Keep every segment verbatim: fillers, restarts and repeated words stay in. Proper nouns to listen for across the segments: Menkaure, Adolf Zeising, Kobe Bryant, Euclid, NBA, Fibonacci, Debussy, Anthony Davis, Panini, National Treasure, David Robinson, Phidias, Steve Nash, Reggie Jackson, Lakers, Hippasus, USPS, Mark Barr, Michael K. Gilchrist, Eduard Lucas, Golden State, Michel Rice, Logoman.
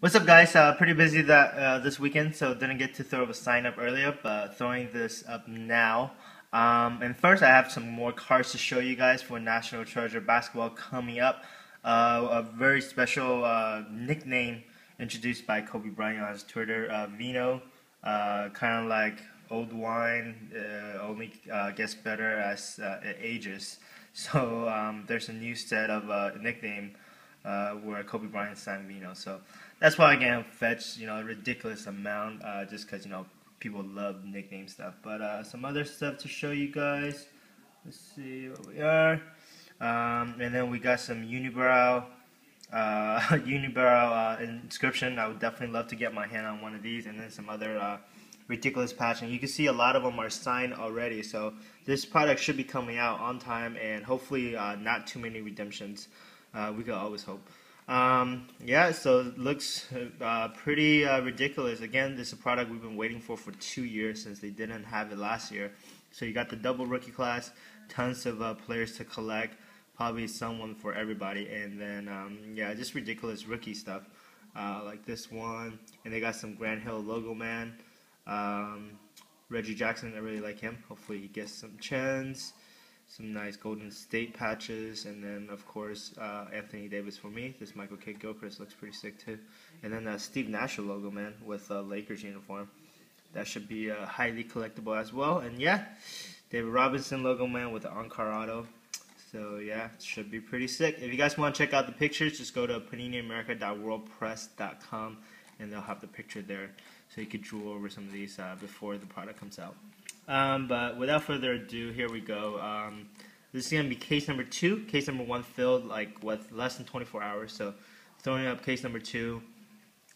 What's up, guys? Uh, pretty busy that uh, this weekend, so didn't get to throw a sign up earlier, but throwing this up now. Um, and first, I have some more cards to show you guys for National Treasure Basketball coming up. Uh, a very special uh, nickname introduced by Kobe Bryant on his Twitter, uh, Vino, uh, kind of like old wine, uh, only uh, gets better as uh, it ages. So um, there's a new set of uh, nickname uh, where Kobe Bryant signed Vino. So that's why I can fetch, you know, a ridiculous amount, uh, just because, you know, people love nickname stuff. But uh, some other stuff to show you guys. Let's see what we are. Um, and then we got some unibrow, uh, unibrow uh, inscription. I would definitely love to get my hand on one of these. And then some other uh, ridiculous patching. You can see a lot of them are signed already. So this product should be coming out on time, and hopefully uh, not too many redemptions. Uh, we can always hope. Um, yeah, so it looks uh, pretty uh, ridiculous. Again, this is a product we've been waiting for for two years since they didn't have it last year. So you got the double rookie class, tons of uh, players to collect, probably someone for everybody. And then, um, yeah, just ridiculous rookie stuff uh, like this one. And they got some Grand Hill logo man. Um, Reggie Jackson, I really like him. Hopefully he gets some chins. Some nice Golden State patches, and then, of course, uh, Anthony Davis for me. This Michael K. Gilchrist looks pretty sick, too. And then that Steve Nash logo, man, with a Lakers uniform. That should be uh, highly collectible as well. And, yeah, David Robinson logo, man, with the on-car auto. So, yeah, should be pretty sick. If you guys want to check out the pictures, just go to panini america dot world press dot com, and they'll have the picture there. So you could drool over some of these uh, before the product comes out. Um, but without further ado, here we go. Um, this is going to be case number two. Case number one filled like with less than twenty-four hours. So throwing up case number two.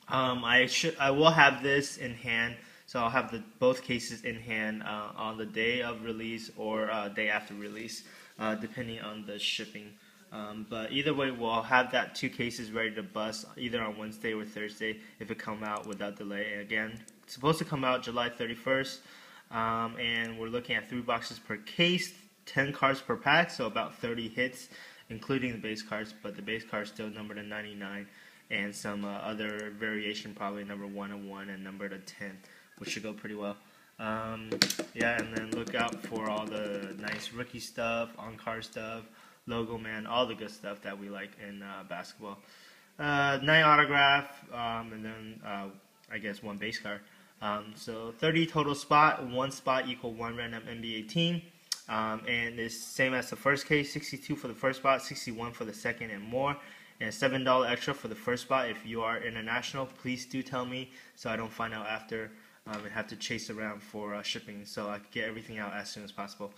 Um, I should I will have this in hand. So I'll have the both cases in hand uh, on the day of release or uh, day after release, uh, depending on the shipping. Um, but either way, we'll have that two cases ready to bust either on Wednesday or Thursday if it come out without delay. And again, it's supposed to come out July thirty-first. Um, and we're looking at three boxes per case, ten cards per pack, so about thirty hits, including the base cards. But the base cards still numbered to ninety-nine, and some uh, other variation, probably number one oh one and number to ten, which should go pretty well. Um, yeah, and then look out for all the nice rookie stuff, on-card stuff, logo man, all the good stuff that we like in uh, basketball. Uh, nine autograph, um, and then uh, I guess one base card. Um, so thirty total spot, one spot equal one random N B A team, um, and it's same as the first case, sixty-two for the first spot, sixty-one for the second and more, and seven dollars extra for the first spot. If you are international, please do tell me so I don't find out after um, and have to chase around for uh, shipping, so I can get everything out as soon as possible.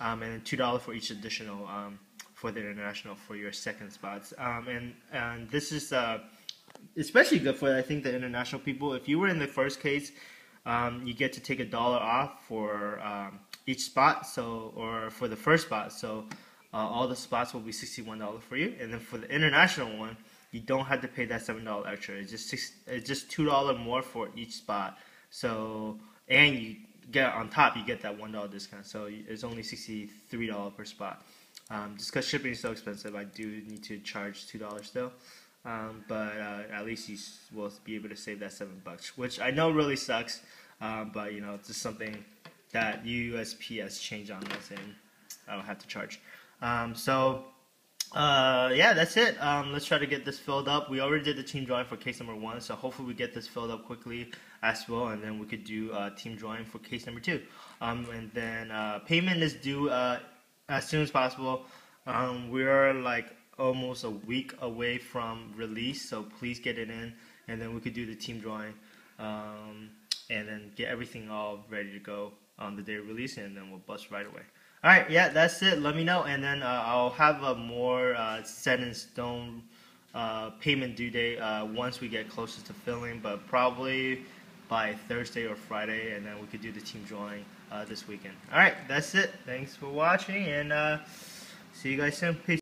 Um, and then two dollars for each additional um, for the international for your second spots. Um, and, and this is... Uh, especially good for, I think, the international people. If you were in the first case, um, you get to take a dollar off for um, each spot, so or for the first spot. So uh, all the spots will be sixty-one dollars for you. And then for the international one, you don't have to pay that seven dollars extra. It's just six, it's just two dollars more for each spot. So and you get on top, you get that one dollar discount. So it's only sixty-three dollars per spot. Um, just because shipping is so expensive, I do need to charge two dollars still. Um, but uh, at least you will be able to save that seven bucks, which I know really sucks. Um, but you know, it's just something that U S P S changed on us, and I don't have to charge. Um, so uh, yeah, that's it. Um, let's try to get this filled up. We already did the team drawing for case number one, so hopefully we get this filled up quickly as well, and then we could do uh, team drawing for case number two. Um, and then uh, payment is due uh, as soon as possible. Um, we're like almost a week away from release, so please get it in, and then we could do the team drawing, um, and then get everything all ready to go on the day of release, and then we'll bust right away. All right, yeah, that's it. Let me know, and then uh, I'll have a more uh, set in stone uh, payment due date uh, once we get closer to filling, but probably by Thursday or Friday, and then we could do the team drawing uh, this weekend. All right, that's it. Thanks for watching, and uh, see you guys soon. Peace.